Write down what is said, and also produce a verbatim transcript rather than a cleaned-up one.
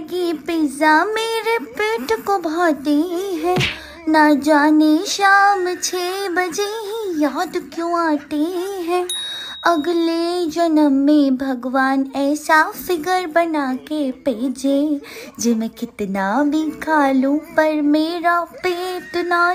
लगी पिज़्ज़ा मेरे पेट को भाती है, ना जाने शाम छः बजे ही याद क्यों आती है। अगले जन्म में भगवान ऐसा फिगर बना के भेजे, जिसमें कितना भी खा लूँ पर मेरा पेट ना